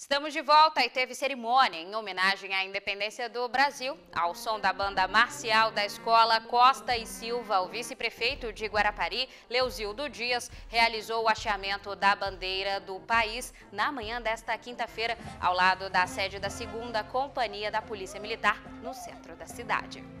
Estamos de volta e teve cerimônia em homenagem à independência do Brasil. Ao som da banda marcial da Escola Costa e Silva, o vice-prefeito de Guarapari, Leozildo Dias, realizou o hasteamento da bandeira do país na manhã desta quinta-feira, ao lado da sede da 2ª Companhia da Polícia Militar, no centro da cidade.